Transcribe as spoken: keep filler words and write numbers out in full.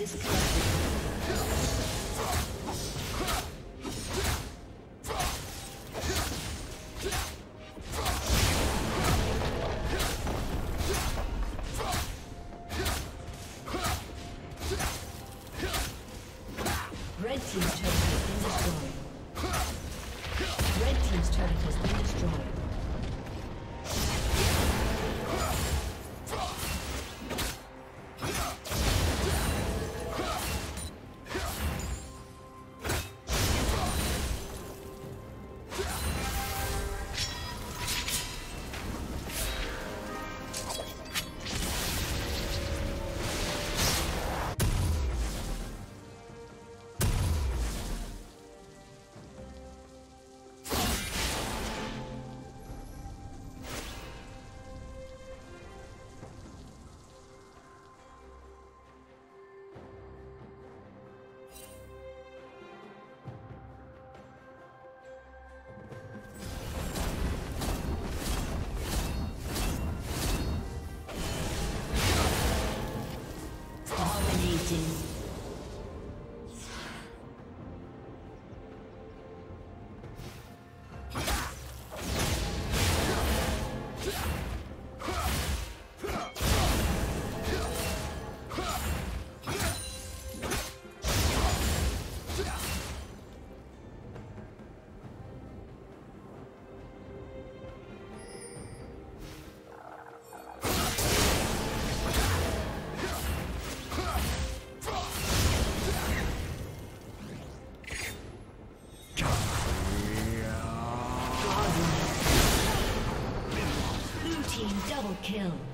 Red team's turret has been destroyed. Red team's turret has been destroyed. Kill.